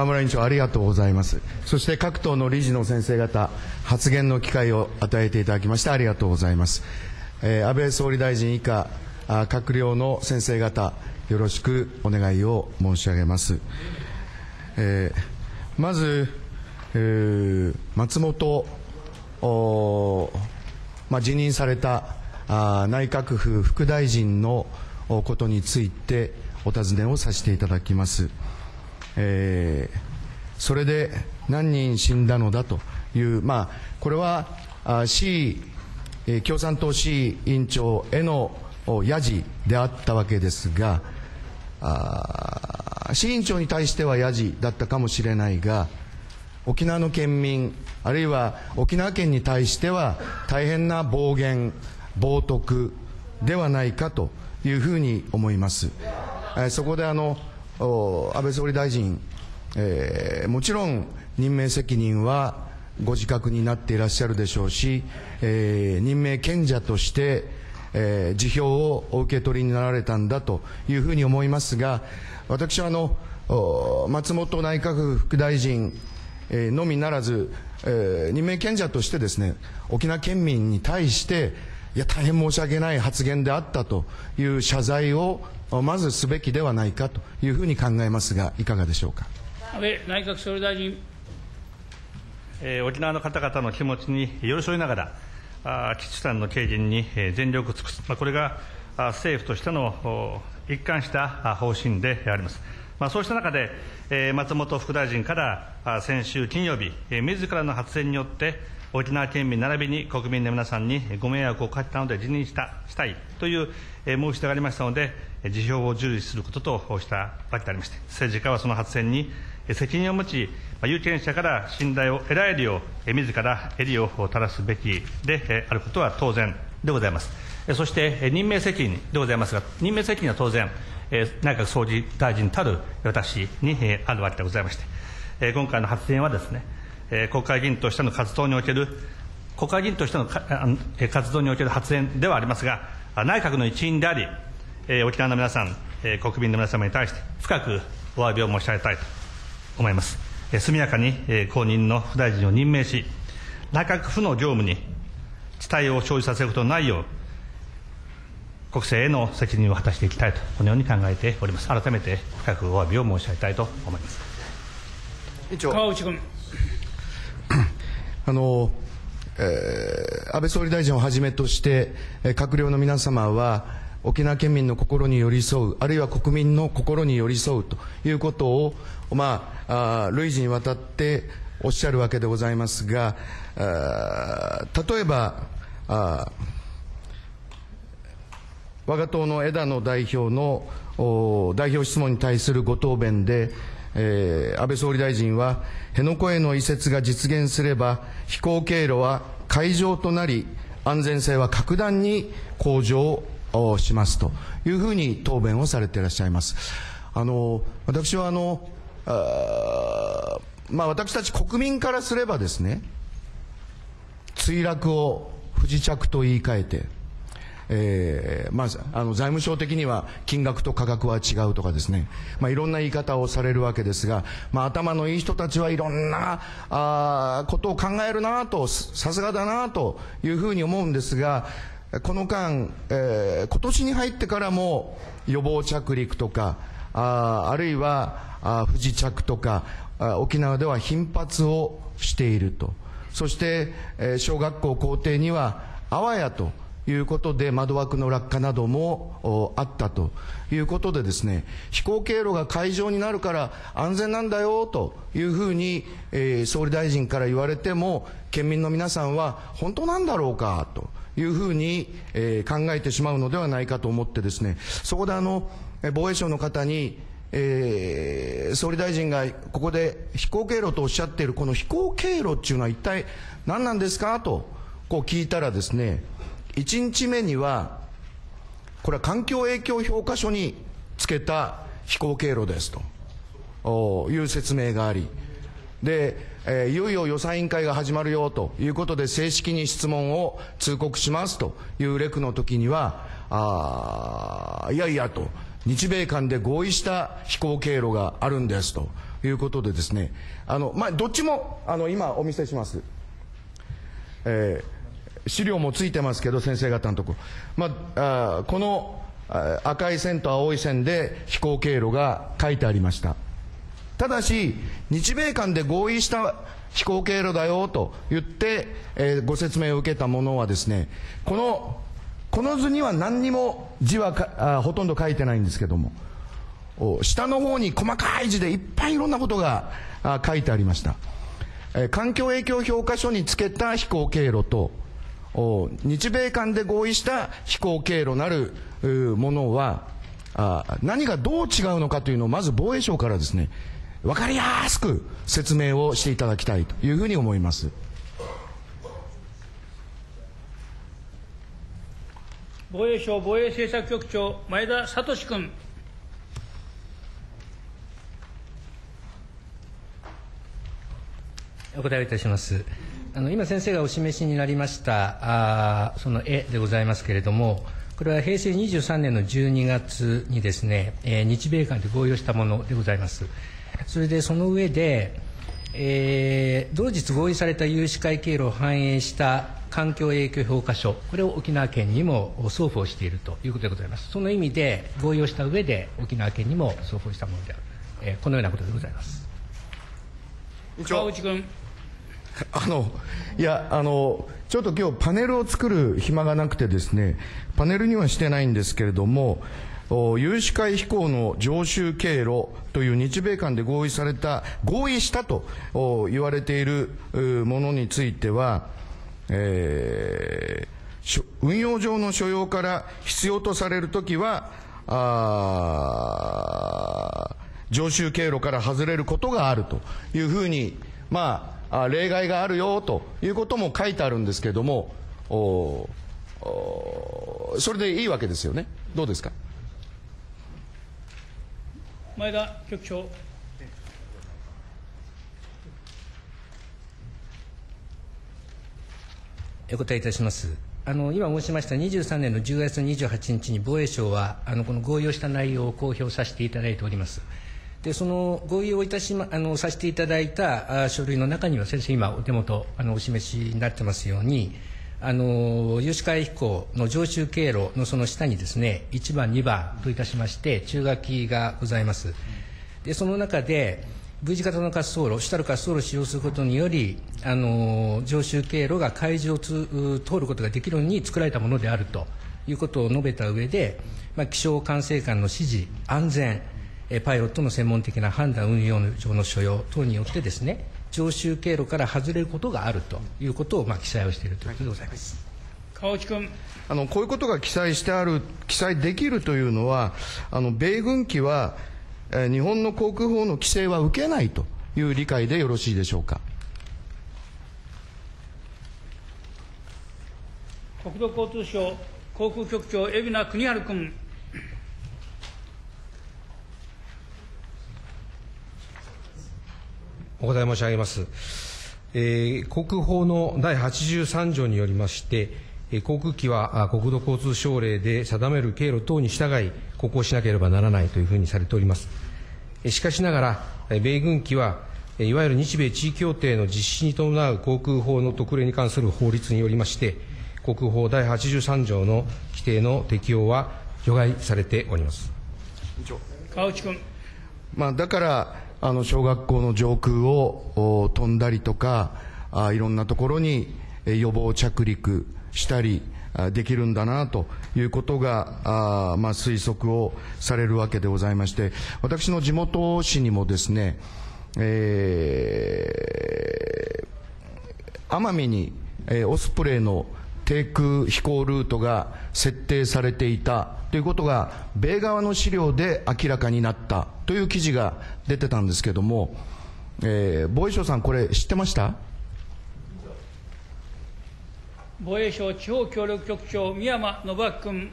河村委員長、ありがとうございます。そして各党の理事の先生方、発言の機会を与えていただきましてありがとうございます。安倍総理大臣以下閣僚の先生方、よろしくお願いを申し上げます。まず、松本、辞任された内閣府副大臣のことについてお尋ねをさせていただきます。それで何人死んだのだという、これは共産党志位委員長へのやじであったわけですが、志位委員長に対してはやじだったかもしれないが、沖縄の県民、あるいは沖縄県に対しては大変な暴言、冒涜ではないかというふうに思います。そこで安倍総理大臣、もちろん任命責任はご自覚になっていらっしゃるでしょうし、任命権者として、辞表をお受け取りになられたんだというふうに思いますが、私は松本内閣府副大臣のみならず、任命権者としてですね、沖縄県民に対して、いや大変申し訳ない発言であったという謝罪をまずすべきではないかというふうに考えますが、いかがでしょうか。安倍内閣総理大臣。沖縄の方々の気持ちに寄り添いながら、基地さんの軽減に全力を尽くす、これが政府としての一貫した方針であります。そうした中で、松本副大臣から先週金曜日、自らの発言によって、沖縄県民並びに国民の皆さんにご迷惑をかけたので辞任したいという申し出がありましたので、辞表を受理することとしたわけでありまして、政治家はその発言に責任を持ち、有権者から信頼を得られるよう、自ら襟を垂らすべきであることは当然でございます。そして任命責任でございますが、任命責任は当然、内閣総理大臣たる私にあるわけでございまして、今回の発言はですね、国会議員としての活動における発言ではありますが、内閣の一員であり、沖縄の皆さん、国民の皆様に対して深くお詫びを申し上げたいと思います。速やかに後任の副大臣を任命し、内閣府の業務に遅滞を生じさせることのないよう、国政への責任を果たしていきたいと、このように考えております。改めて深くお詫びを申し上げたいと思います。川内君。安倍総理大臣をはじめとして、閣僚の皆様は、沖縄県民の心に寄り添う、あるいは国民の心に寄り添うということを、累次にわたっておっしゃるわけでございますが、例えば、我が党の枝野代表の代表質問に対するご答弁で、安倍総理大臣は、辺野古への移設が実現すれば、飛行経路は海上となり、安全性は格段に向上しますというふうに答弁をされていらっしゃいます。私は私たち国民からすればですね、墜落を不時着と言い換えて、財務省的には金額と価格は違うとかですね、いろんな言い方をされるわけですが、頭のいい人たちはいろんなことを考えるなと、さすがだなというふうに思うんですが、この間、今年に入ってからも予防着陸とか、あるいは不時着とか、沖縄では頻発をしていると。そして、小学校校庭にはあわやということで窓枠の落下などもあったということでですね、飛行経路が海上になるから安全なんだよというふうに、総理大臣から言われても、県民の皆さんは本当なんだろうかというふうに、考えてしまうのではないかと思ってですね、そこで防衛省の方に、総理大臣がここで飛行経路とおっしゃっているこの飛行経路っていうのは一体何なんですかとこう聞いたらですね、1日目には、これは環境影響評価書につけた飛行経路ですという説明があり、で、いよいよ予算委員会が始まるよということで、正式に質問を通告しますというレクの時には、いやいやと、日米間で合意した飛行経路があるんですということでですね、どっちも今お見せします、資料もついてますけど、先生方のとこ、この赤い線と青い線で飛行経路が書いてありました。ただし日米間で合意した飛行経路だよと言って、ご説明を受けたものはですね、この図には何にも字はほとんど書いてないんですけども、下の方に細かい字でいっぱいいろんなことが書いてありました。環境影響評価書につけた飛行経路と日米間で合意した飛行経路なるものは何がどう違うのかというのをまず防衛省からですね、分かりやすく説明をしていただきたいというふうに思います。防衛省防衛政策局長、前田聡君。お答えをいたします。今先生がお示しになりましたその絵でございますけれども、これは平成23年の12月にですね、日米間で合意をしたものでございます。それでその上で、同日合意された有志会経路を反映した環境影響評価書、これを沖縄県にも送付をしているということでございます。その意味で合意をした上で沖縄県にも送付したものである、このようなことでございます。川内君。いやちょっと今日パネルを作る暇がなくてですね、パネルにはしてないんですけれども、有志会飛行の常習経路という日米間で合意したと言われているものについては、運用上の所要から必要とされるときは常習経路から外れることがあるというふうに、例外があるよということも書いてあるんですけれども、それでいいわけですよね。どうですか、前田局長。お答えいたします。今申しました23年の10月28日に防衛省はこの合意をした内容を公表させていただいております。でその合意をさせていただいた書類の中には、先生今お手元お示しになってますように、有志会飛行の常習経路のその下にですね、1番2番といたしまして注書きがございます。でその中で V 字型の滑走路、主たる滑走路を使用することにより常習経路が海上を通ることができるように作られたものであるということを述べた上で、気象管制官の指示、安全、パイロットの専門的な判断、運用上の所要等によってですね、常習経路から外れることがあるということを記載をしているということでございます。川内君。こういうことが記載できるというのは、米軍機は日本の航空法の規制は受けないという理解でよろしいでしょうか。国土交通省航空局長、海老名邦治君。お答え申し上げます。航空法の第83条によりまして、航空機は国土交通省令で定める経路等に従い航行しなければならないというふうにされております。しかしながら、米軍機はいわゆる日米地位協定の実施に伴う航空法の特例に関する法律によりまして、航空法第83条の規定の適用は除外されております。川内君。だから小学校の上空を飛んだりとか、いろんなところに予防着陸したりできるんだなということが推測をされるわけでございまして、私の地元市にもですね、奄美にオスプレイの低空飛行ルートが設定されていたということが米側の資料で明らかになったという記事が出てたんですけども、防衛省さん、これ知ってました？防衛省地方協力局長、宮山信明君。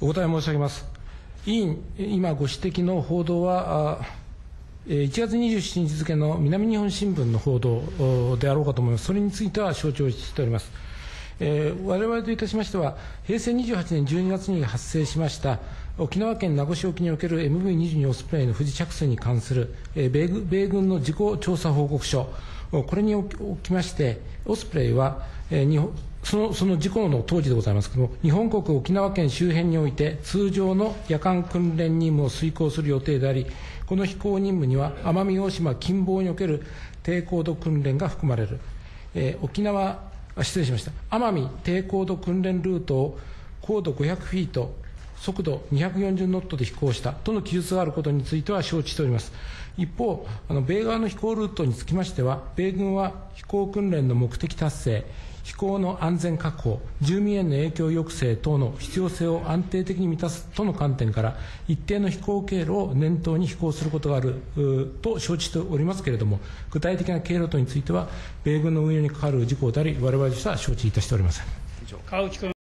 お答え申し上げます。委員、今ご指摘の報道は1月27日付の南日本新聞の報道であろうかと思います。それについては承知をしております。我々といたしましては、平成28年12月に発生しました沖縄県名護市沖における MV22 オスプレイの不時着水に関する米軍の事故調査報告書、これにおきまして、オスプレイは、その事故の当時でございますけれども、日本国沖縄県周辺において、通常の夜間訓練任務を遂行する予定であり、この飛行任務には奄美大島近傍における低高度訓練が含まれる、奄美低高度訓練ルートを高度500フィート、速度240ノットで飛行したとの記述があることについては承知しております。一方、米側の飛行ルートにつきましては、米軍は飛行訓練の目的達成、飛行の安全確保、住民への影響抑制等の必要性を安定的に満たすとの観点から、一定の飛行経路を念頭に飛行することがあると承知しておりますけれども、具体的な経路等については、米軍の運用に関わる事項であり、我々としては承知いたしておりません。